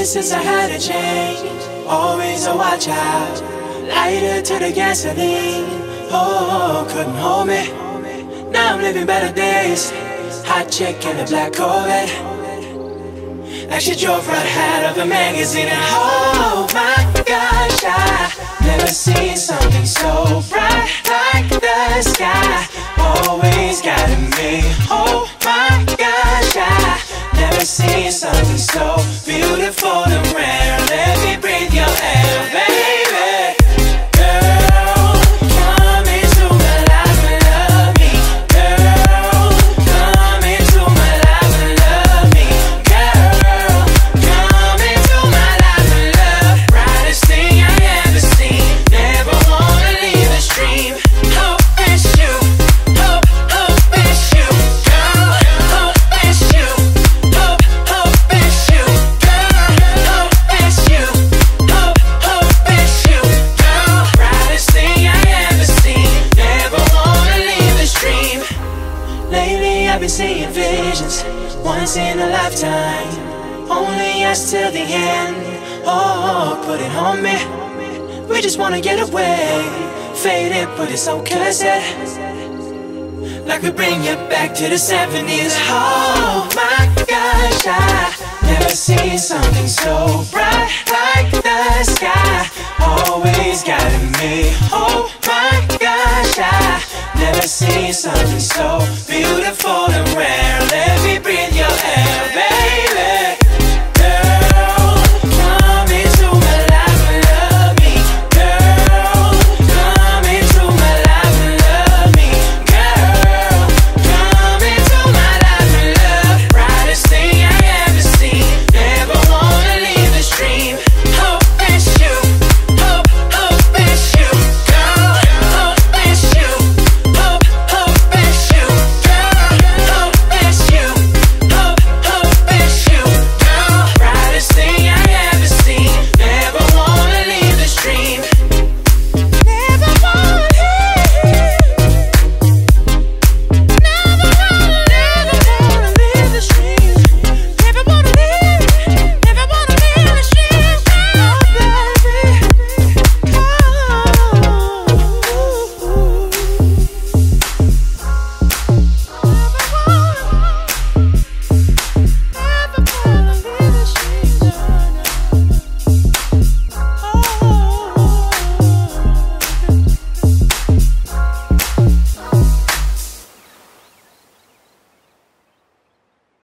years since I had a change. Always a watch out, lighter to the gasoline. Oh, couldn't hold me. Now I'm living better days. Hot chick in a black Corvette, like she drove right out of a magazine. And oh my gosh, I never seen something so bright like the sky. Always guiding me. Oh my gosh, I never seen something so beautiful and rare. Let me breathe your air, baby. Once in a lifetime, only us till the end. Oh, put it on me. We just wanna get away. Faded, but it's so cursed. Like we bring you back to the 70s. Oh my gosh, I never seen something so bright like the sky. Always guiding me. Oh my gosh, I never seen something so